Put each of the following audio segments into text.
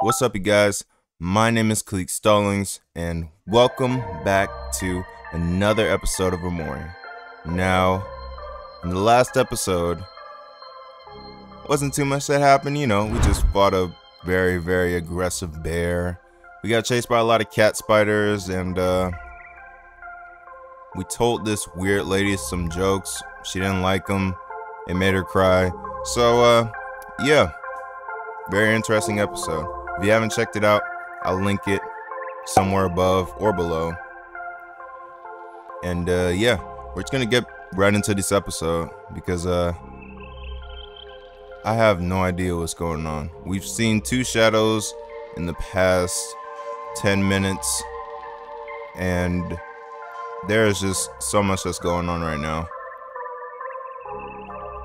What's up, you guys? My name is Khaliq Stallings, and welcome back to another episode of Omori. Now, in the last episode, wasn't too much that happened, you know. We just fought a very aggressive bear. We got chased by a lot of cat spiders, and we told this weird lady some jokes. She didn't like them. It made her cry. So, yeah. Very interesting episode. If you haven't checked it out, I'll link it somewhere above or below. And, yeah. We're just gonna get right into this episode because, I have no idea what's going on. We've seen two shadows in the past 10 minutes, and there is just so much that's going on right now. I'm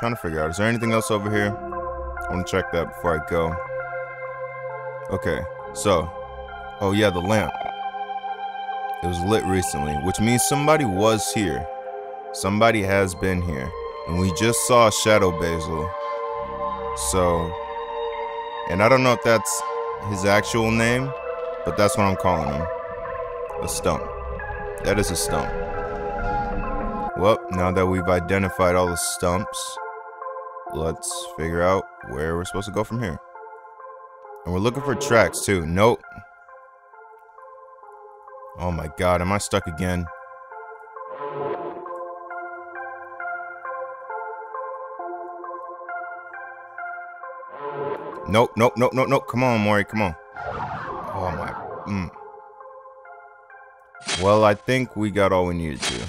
trying to figure out, is there anything else over here? I want to check that before I go. Okay, so, oh yeah, the lamp. It was lit recently, which means somebody was here. Somebody has been here. And we just saw Shadow Basil. So, and I don't know if that's his actual name, but that's what I'm calling him. A stump. That is a stump. Well, now that we've identified all the stumps, let's figure out where we're supposed to go from here. And we're looking for tracks too. Nope. Oh my god, am I stuck again? Nope. Come on, Mari, come on. Oh my. Well, I think we got all we needed to.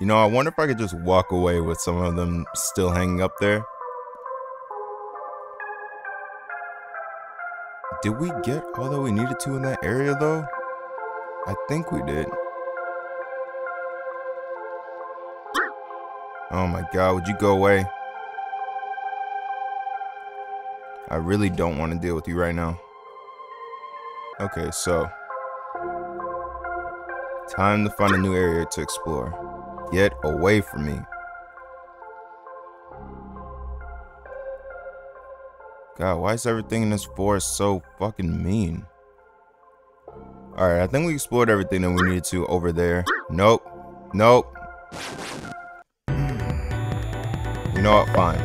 You know, I wonder if I could just walk away with some of them still hanging up there. Did we get all that we needed to in that area, though? I think we did. Oh my god, would you go away? I really don't want to deal with you right now. Okay, so. Time to find a new area to explore. Get away from me. God, why is everything in this forest so fucking mean? Alright, I think we explored everything that we needed to over there. Nope. Nope. You know what? Fine.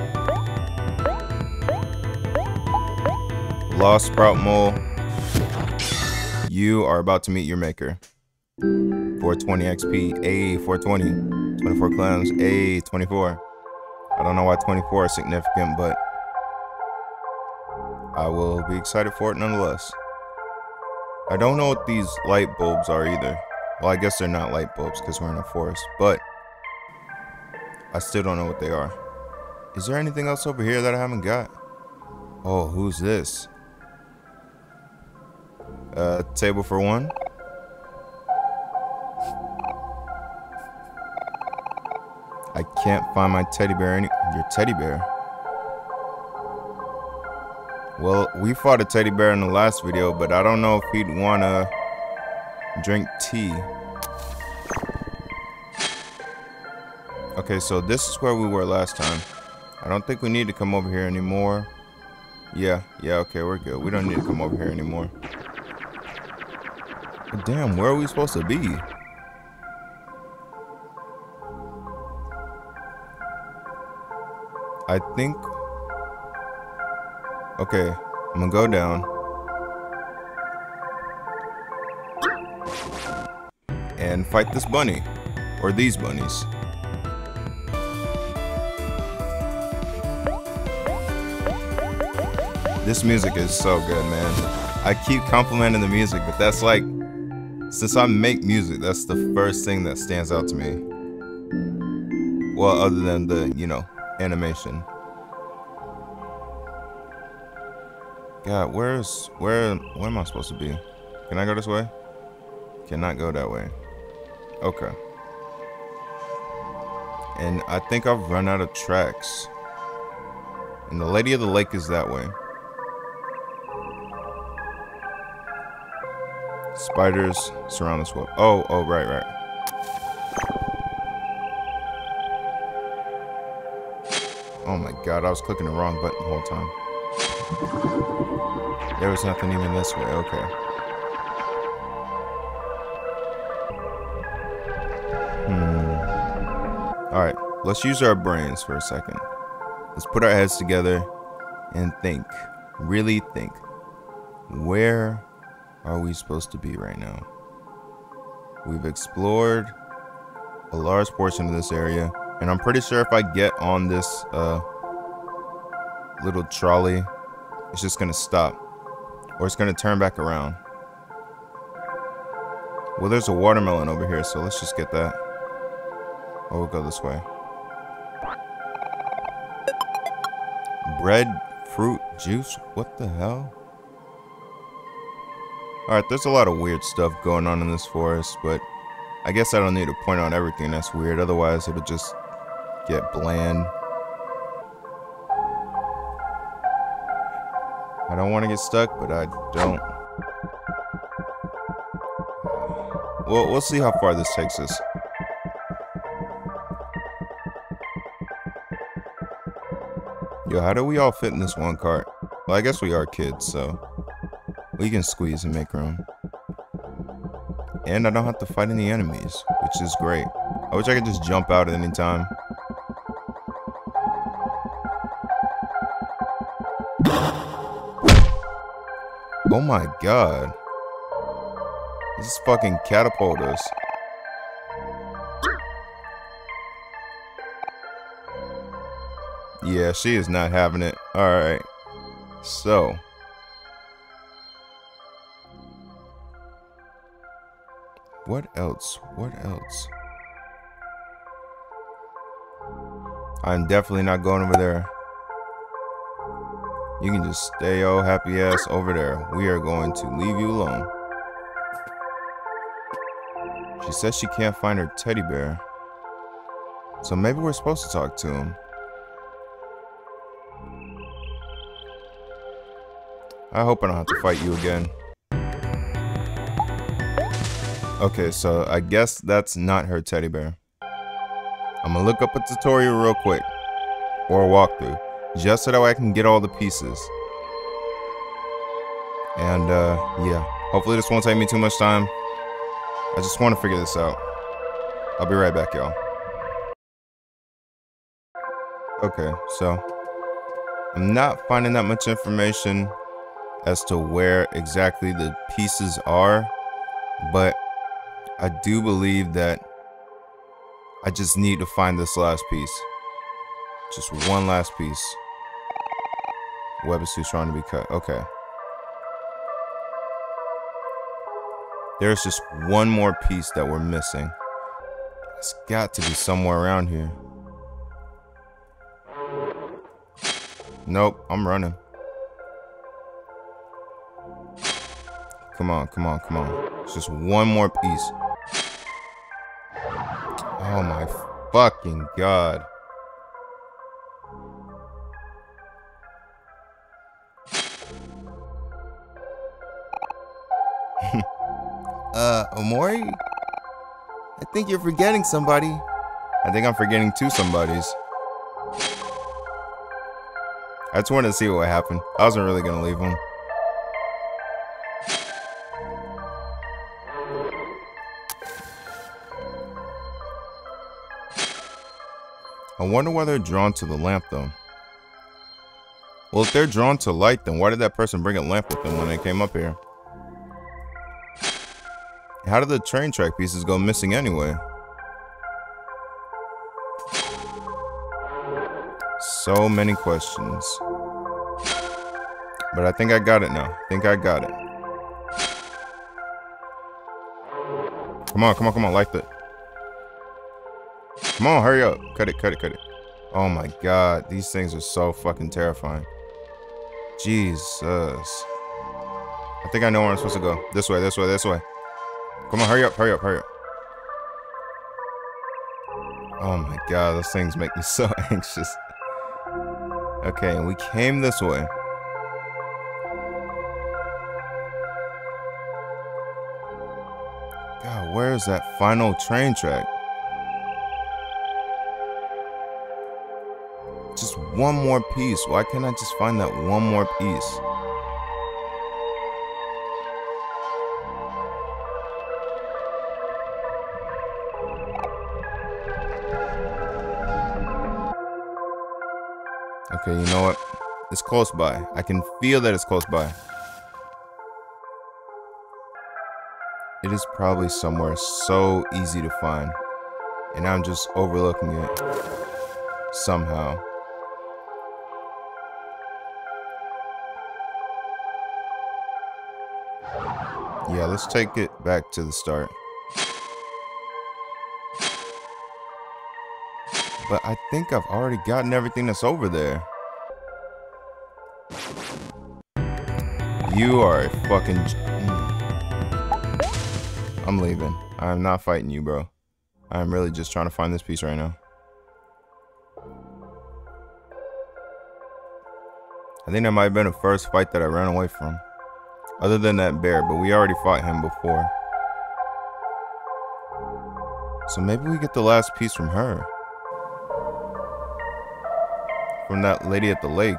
Lost sprout mole. You are about to meet your maker. 420 XP. A 420. 24 clams. A 24. I don't know why 24 is significant, but I will be excited for it nonetheless. I don't know what these light bulbs are either. Well, I guess they're not light bulbs because we're in a forest, but I still don't know what they are. Is there anything else over here that I haven't got? Oh, who's this? Table for one. I can't find my teddy bear. Your teddy bear? Well, we fought a teddy bear in the last video, but I don't know if he'd wanna drink tea. Okay, so this is where we were last time. I don't think we need to come over here anymore. Yeah, okay, we're good. We don't need to come over here anymore. But damn, where are we supposed to be? I think... Okay, I'm gonna go down. And fight this bunny. Or these bunnies. This music is so good, man. I keep complimenting the music, but that's like, since I make music, that's the first thing that stands out to me. Well, other than the, you know, animation. God, where am I supposed to be? Can I go this way? Cannot go that way. Okay. And I think I've run out of tracks. And the Lady of the Lake is that way. Spiders surround this web. Oh, right. Oh my god, I was clicking the wrong button the whole time. There was nothing even this way, okay. Alright, let's use our brains for a second. Let's put our heads together and think. Really think. Where are we supposed to be right now? We've explored a large portion of this area, and I'm pretty sure if I get on this little trolley, it's just gonna stop, or it's gonna turn back around. Well, there's a watermelon over here, so let's just get that. Oh, we'll go this way. Bread, fruit, juice, what the hell? Alright, there's a lot of weird stuff going on in this forest, but I guess I don't need to point out everything that's weird, otherwise it'll just get bland. I don't want to get stuck, but I don't. Well, we'll see how far this takes us. Yo, how do we all fit in this one cart? Well, I guess we are kids, so we can squeeze and make room. And I don't have to fight any enemies, which is great. I wish I could just jump out at any time. Oh my god. This fucking catapult us. Yeah, she is not having it. Alright. So. What else? What else? I'm definitely not going over there. You can just stay, oh, happy ass, over there. We are going to leave you alone. She says she can't find her teddy bear. So maybe we're supposed to talk to him. I hope I don't have to fight you again. Okay, so I guess that's not her teddy bear. I'm gonna look up a tutorial real quick, or a walkthrough, just so that way I can get all the pieces. And yeah, hopefully this won't take me too much time. I just want to figure this out. I'll be right back, y'all. Okay, so I'm not finding that much information as to where exactly the pieces are, but I do believe that I just need to find this last piece. Just one last piece. Web is too strong to be cut. Okay. There's just one more piece that we're missing. It's got to be somewhere around here. Nope, I'm running. Come on, come on, come on. It's just one more piece. Oh my fucking god. Omori? I think you're forgetting somebody. I think I'm forgetting two somebodies. I just wanted to see what happened. I wasn't really gonna leave him. I wonder why they're drawn to the lamp, though. Well, if they're drawn to light, then why did that person bring a lamp with them when they came up here? How did the train track pieces go missing anyway? So many questions. But I think I got it now. I think I got it. Come on, come on, come on, light the... Come on, hurry up. Cut it, cut it, cut it. Oh my god, these things are so fucking terrifying. Jesus. I think I know where I'm supposed to go. This way, this way, this way. Come on, hurry up, hurry up, hurry up. Oh my god, those things make me so anxious. Okay, and we came this way. God, where is that final train track? Just one more piece. Why can't I just find that one more piece? Okay, you know what? It's close by. I can feel that it's close by. It is probably somewhere so easy to find. And I'm just overlooking it. Somehow. Yeah, let's take it back to the start. But I think I've already gotten everything that's over there. You are a fucking... I'm leaving. I'm not fighting you, bro. I'm really just trying to find this piece right now. I think that might have been the first fight that I ran away from. Other than that bear, but we already fought him before. So maybe we get the last piece from her. From that lady at the lake.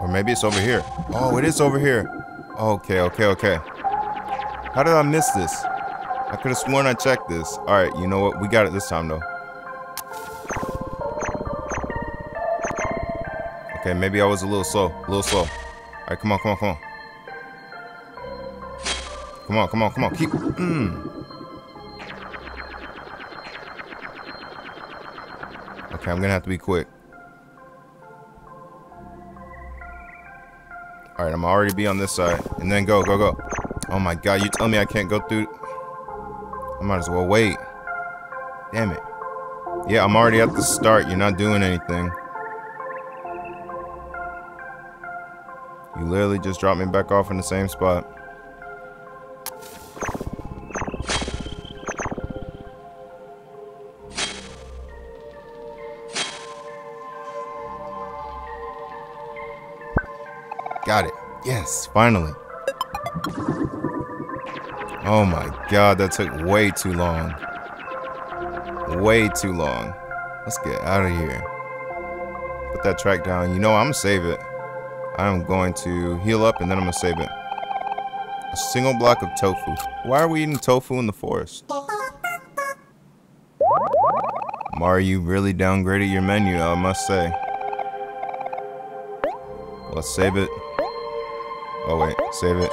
Or maybe it's over here. Oh, it is over here. Okay, okay, okay. How did I miss this? I could have sworn I checked this. Alright, you know what? We got it this time, though. Okay, maybe I was a little slow, All right, come on, come on, come on. Come on, come on, come on, keep... Okay, I'm gonna have to be quick. All right, I'm already be on this side. And then go, go, go. Oh my God, you tell me I can't go through... I might as well wait. Damn it. Yeah, I'm already at the start. You're not doing anything. You literally just dropped me back off in the same spot. Got it. Yes, finally. Oh my God, that took way too long. Way too long. Let's get out of here. Put that track down. You know, I'm gonna save it. I'm going to heal up and then I'm gonna save it. A single block of tofu. Why are we eating tofu in the forest? Mari, you really downgraded your menu, I must say. Let's save it. Oh wait, save it.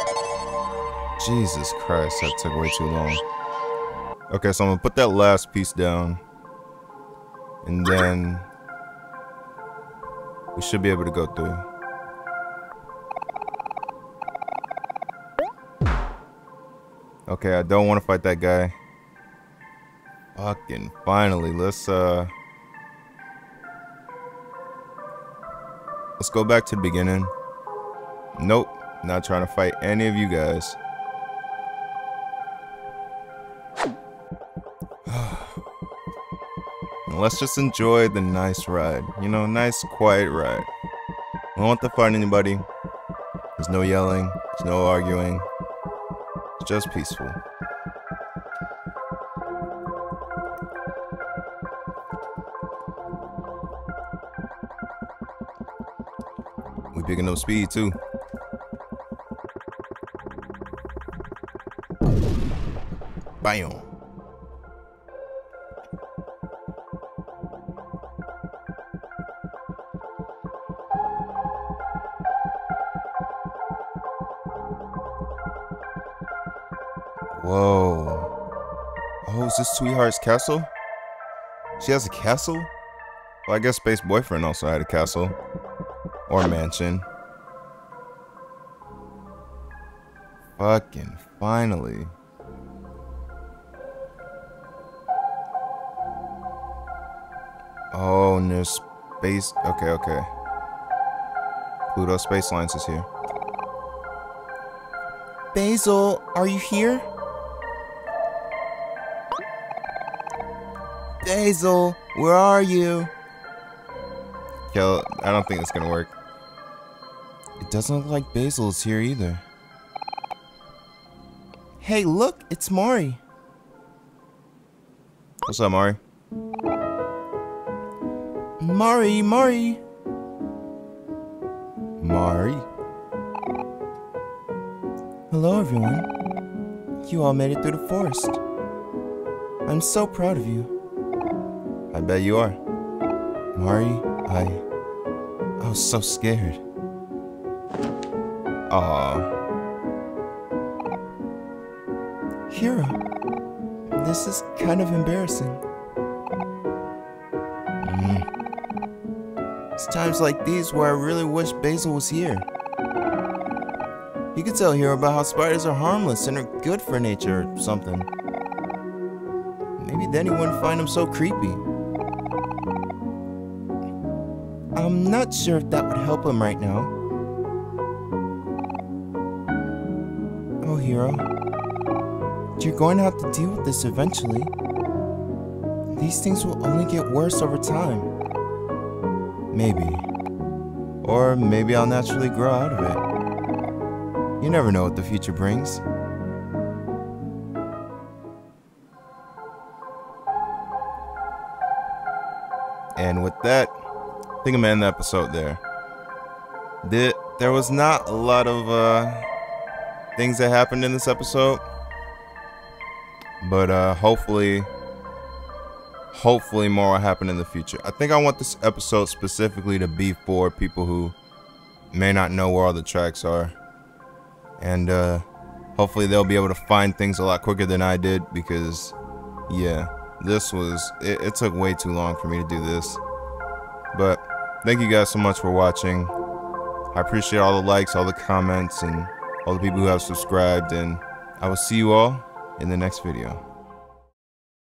Jesus Christ, that took way too long. Okay, so I'm gonna put that last piece down. And then... we should be able to go through. Okay, I don't want to fight that guy. Fucking finally, let's go back to the beginning. Nope, not trying to fight any of you guys. Let's just enjoy the nice ride. You know, nice quiet ride. We don't want to fight anybody. There's no yelling, there's no arguing. Just peaceful. We picking up speed too. Bam. Whoa. Oh, is this Sweetheart's castle? She has a castle? Well, I guess Space Boyfriend also had a castle. Or mansion. Fucking finally. Oh, and there's space. Okay, okay. Pluto Space Lines is here. Basil, are you here? Basil, where are you? Yo, I don't think it's gonna work. Doesn't look like Basil is here either. Hey, look, it's Mari. What's up, Mari? Mari, Mari. Mari. Hello, everyone. You all made it through the forest. I'm so proud of you. I bet you are. Mari, I was so scared. Aww. Hira, this is kind of embarrassing. It's times like these where I really wish Basil was here. You could tell Hira about how spiders are harmless and are good for nature or something. Maybe then he wouldn't find them so creepy. I'm not sure if that would help him right now. Oh, Hira. You're going to have to deal with this eventually. These things will only get worse over time. Maybe. Or maybe I'll naturally grow out of it. You never know what the future brings. And with that, I think I'm going to end the episode there. There was not a lot of things that happened in this episode. But hopefully more will happen in the future. I think I want this episode specifically to be for people who may not know where all the tracks are. And hopefully they'll be able to find things a lot quicker than I did, because, yeah, this was, it took way too long for me to do this. But thank you guys so much for watching. I appreciate all the likes, all the comments, and all the people who have subscribed. And I will see you all in the next video.